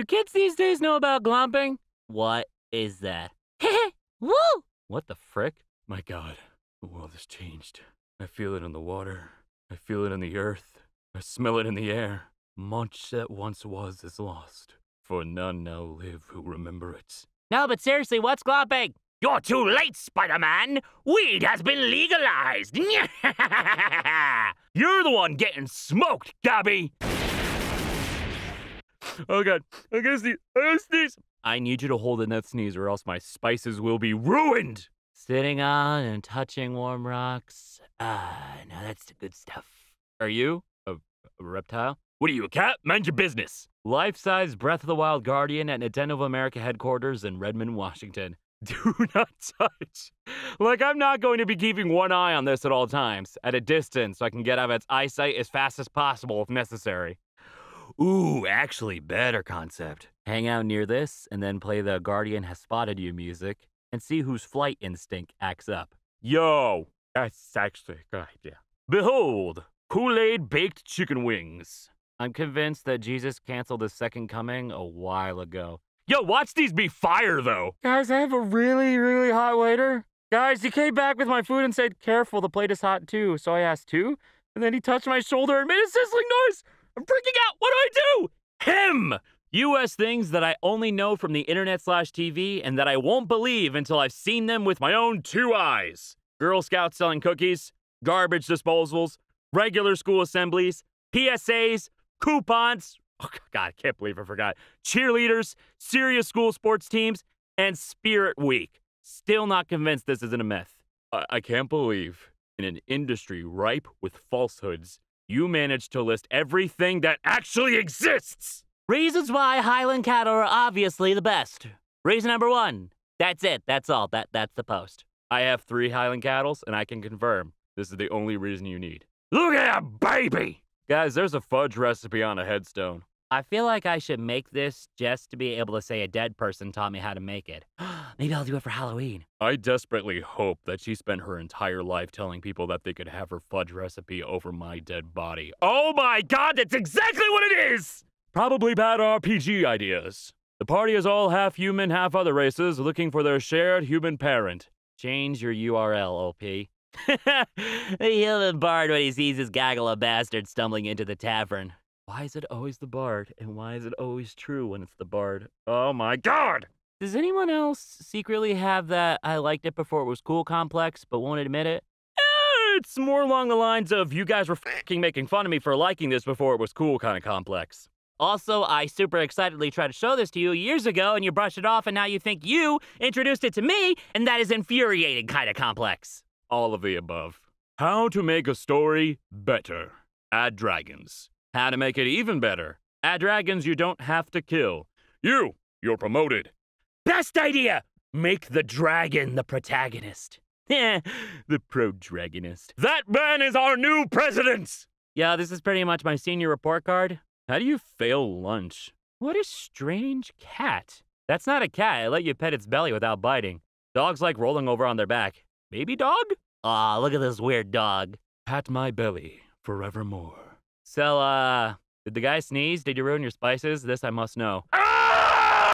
Do kids these days know about glomping? What is that? Heh woo! What the frick? My God, the world has changed. I feel it in the water. I feel it in the earth. I smell it in the air. Much that once was is lost, for none now live who remember it. No, but seriously, what's glomping? You're too late, Spider-Man! Weed has been legalized! You're the one getting smoked, Gabby! Oh God, I'm gonna sneeze, I'm gonna sneeze! I need you to hold in that sneeze or else my spices will be ruined! Sitting on and touching warm rocks. Now that's the good stuff. Are you a reptile? What are you, a cat? Mind your business! Life-size Breath of the Wild Guardian at Nintendo of America headquarters in Redmond, Washington. Do not touch. Like, I'm not going to be keeping one eye on this at all times, at a distance, so I can get out of its eyesight as fast as possible if necessary. Ooh, actually, better concept. Hang out near this, and then play the Guardian Has Spotted You music, and see whose flight instinct acts up. Yo, that's actually a good idea. Behold, Kool-Aid baked chicken wings. I'm convinced that Jesus canceled his second coming a while ago. Yo, watch these be fire, though. Guys, I have a really, really hot waiter. Guys, he came back with my food and said, careful, the plate is hot too. So I asked two, and then he touched my shoulder and made a sizzling noise. I'm freaking out. What do I do? Him! U.S. things that I only know from the internet/TV and that I won't believe until I've seen them with my own two eyes. Girl Scouts selling cookies, garbage disposals, regular school assemblies, PSAs, coupons, oh, God, I can't believe I forgot. Cheerleaders, serious school sports teams, and Spirit Week. Still not convinced this isn't a myth. I can't believe in an industry ripe with falsehoods, you managed to list everything that actually exists. Reasons why Highland cattle are obviously the best. Reason number one. That's it. That's all. That's the post. I have 3 Highland cattle, and I can confirm this is the only reason you need. Look at that baby! Guys, there's a fudge recipe on a headstone. I feel like I should make this just to be able to say a dead person taught me how to make it. Maybe I'll do it for Halloween. I desperately hope that she spent her entire life telling people that they could have her fudge recipe over my dead body. Oh my God, that's exactly what it is! Probably bad RPG ideas. The party is all half human, half other races looking for their shared human parent. Change your URL, OP. The human bard when he sees his gaggle of bastards stumbling into the tavern. Why is it always the bard? And why is it always true when it's the bard? Oh my God! Does anyone else secretly have that I liked it before it was cool complex, but won't admit it? It's more along the lines of you guys were f***ing making fun of me for liking this before it was cool kind of complex. Also, I super excitedly tried to show this to you years ago and you brushed it off and now you think you introduced it to me and that is infuriating kind of complex. All of the above. How to make a story better. Add dragons. How to make it even better. Add dragons you don't have to kill. You're promoted. Best idea! Make the dragon the protagonist. The pro-dragonist. That man is our new president! Yeah, this is pretty much my senior report card. How do you fail lunch? What a strange cat. That's not a cat. I let you pet its belly without biting. Dogs like rolling over on their back. Baby dog? Aw, look at this weird dog. Pat my belly forevermore. So, did the guy sneeze? Did you ruin your spices? This I must know. Ah!